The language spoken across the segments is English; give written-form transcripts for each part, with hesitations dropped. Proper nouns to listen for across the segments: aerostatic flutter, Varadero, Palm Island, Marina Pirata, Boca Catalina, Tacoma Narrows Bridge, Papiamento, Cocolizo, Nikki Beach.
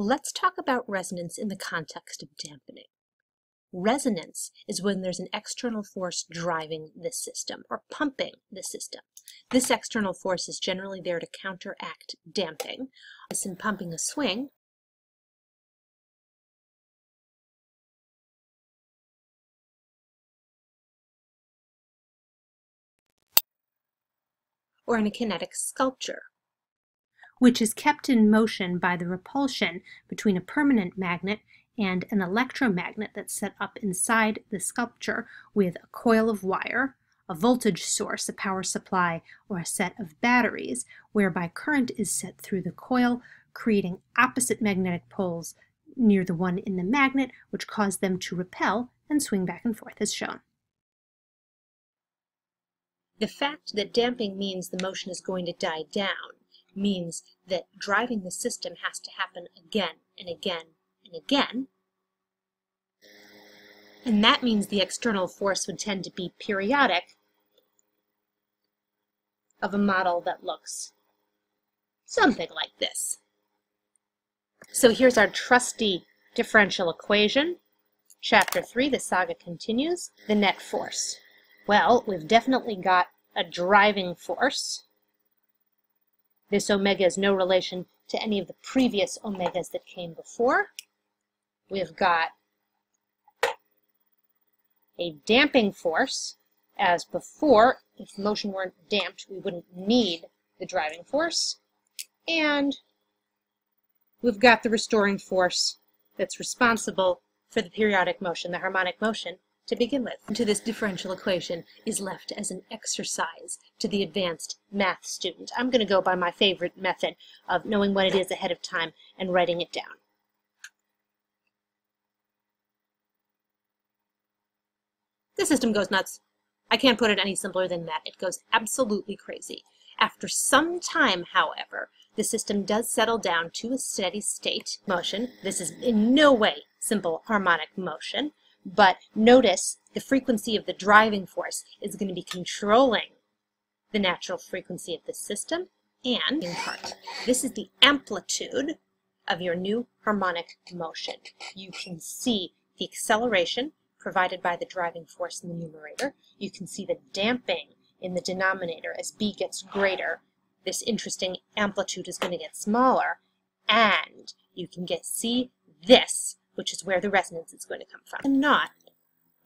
Let's talk about resonance in the context of dampening. Resonance is when there's an external force driving this system or pumping the system. This external force is generally there to counteract damping. As in pumping a swing, or in a kinetic sculpture, which is kept in motion by the repulsion between a permanent magnet and an electromagnet that's set up inside the sculpture with a coil of wire, a voltage source, a power supply, or a set of batteries, whereby current is set through the coil, creating opposite magnetic poles near the one in the magnet, which cause them to repel and swing back and forth as shown. The fact that damping means the motion is going to die down means that driving the system has to happen again and again and again. And that means the external force would tend to be periodic of a model that looks something like this. So here's our trusty differential equation. Chapter 3, the saga continues. The net force. Well, we've definitely got a driving force. This omega is no relation to any of the previous omegas that came before. We've got a damping force. As before, if motion weren't damped, we wouldn't need the driving force. And we've got the restoring force that's responsible for the periodic motion, the harmonic motion, to begin with. And to this differential equation is left as an exercise to the advanced math student. I'm going to go by my favorite method of knowing what it is ahead of time and writing it down. This system goes nuts. I can't put it any simpler than that. It goes absolutely crazy. After some time, however, the system does settle down to a steady state motion. This is in no way simple harmonic motion. But notice the frequency of the driving force is going to be controlling the natural frequency of the system and in part. This is the amplitude of your new harmonic motion. You can see the acceleration provided by the driving force in the numerator. You can see the damping in the denominator. As B gets greater, this interesting amplitude is going to get smaller. And you can see this, which is where the resonance is going to come from. The naught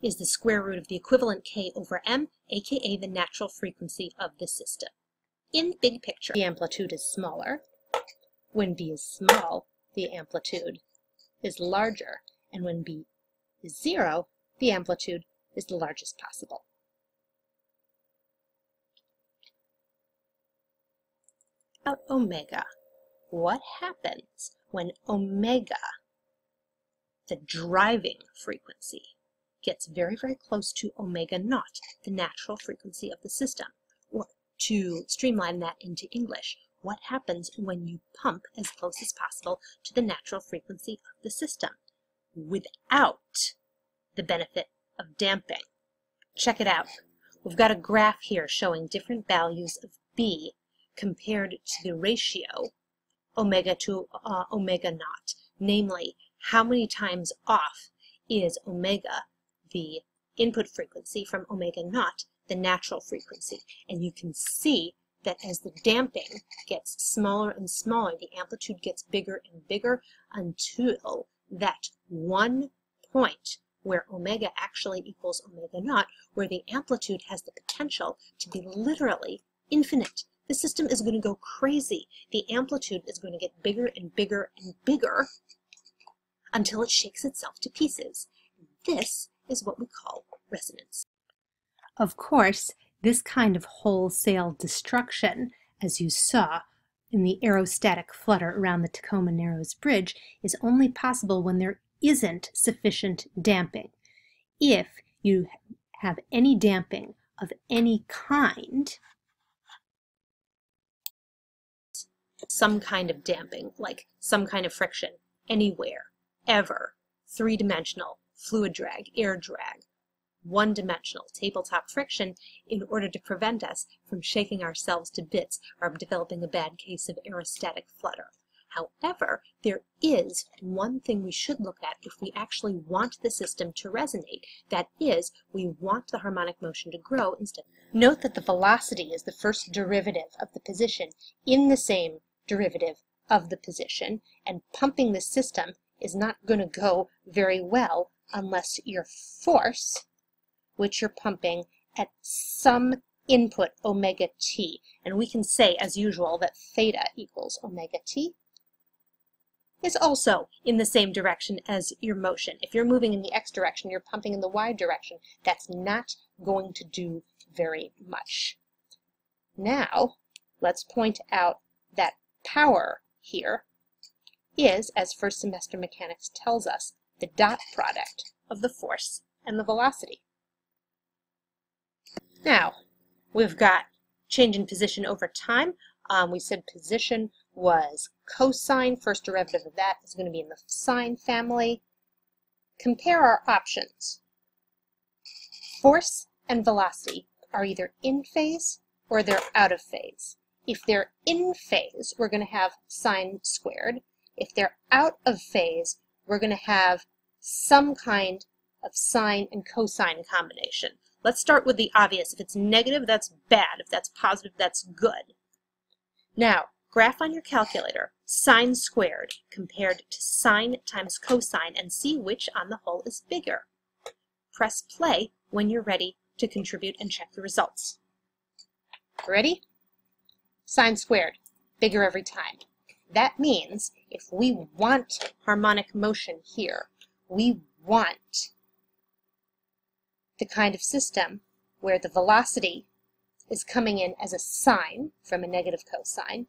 is the square root of the equivalent k over m, aka the natural frequency of the system. In the big picture, the amplitude is smaller. When b is small, the amplitude is larger. And when b is 0, the amplitude is the largest possible. About omega, what happens when omega, the driving frequency, gets very, very close to omega naught, the natural frequency of the system? Or to streamline that into English, what happens when you pump as close as possible to the natural frequency of the system without the benefit of damping? Check it out. We've got a graph here showing different values of B compared to the ratio omega to omega naught, namely, how many times off is omega, the input frequency, from omega naught, the natural frequency. And you can see that as the damping gets smaller and smaller, the amplitude gets bigger and bigger until that one point where omega actually equals omega naught, where the amplitude has the potential to be literally infinite. The system is going to go crazy. The amplitude is going to get bigger and bigger and bigger until it shakes itself to pieces. This is what we call resonance. Of course, this kind of wholesale destruction, as you saw in the aerostatic flutter around the Tacoma Narrows Bridge, is only possible when there isn't sufficient damping. If you have any damping of any kind, some kind of damping, like some kind of friction, anywhere, ever, three-dimensional, fluid drag, air drag, one-dimensional, tabletop friction, in order to prevent us from shaking ourselves to bits or developing a bad case of aerostatic flutter. However, There is one thing we should look at if we actually want the system to resonate. That is, we want the harmonic motion to grow instead. Note that the velocity is the first derivative of the position in the same derivative of the position, and pumping the system is not going to go very well unless your force, which you're pumping at some input omega t, and we can say, as usual, that theta equals omega t, is also in the same direction as your motion. If you're moving in the x direction, you're pumping in the y direction, that's not going to do very much. Now, let's point out that power here is, as first semester mechanics tells us, the dot product of the force and the velocity. Now, we've got change in position over time. We said position was cosine. First derivative of that is going to be in the sine family. Compare our options. Force and velocity are either in phase or they're out of phase. If they're in phase, we're going to have sine squared. If they're out of phase, we're going to have some kind of sine and cosine combination. Let's start with the obvious. If it's negative, that's bad. If that's positive, that's good. Now, graph on your calculator sine squared compared to sine times cosine and see which on the whole is bigger. Press play when you're ready to contribute and check the results. Ready? Sine squared, bigger every time. That means if we want harmonic motion here, we want the kind of system where the velocity is coming in as a sine from a negative cosine,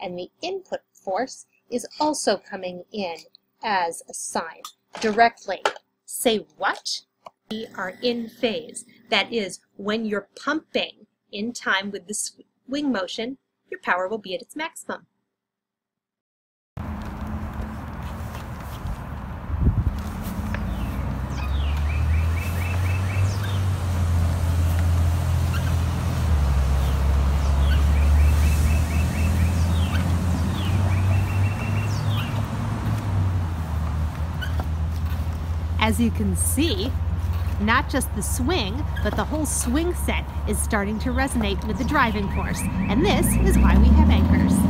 and the input force is also coming in as a sine directly. Say what? We are in phase. That is, when you're pumping in time with the swing motion, your power will be at its maximum. As you can see, not just the swing, but the whole swing set is starting to resonate with the driving force, and this is why we have anchors.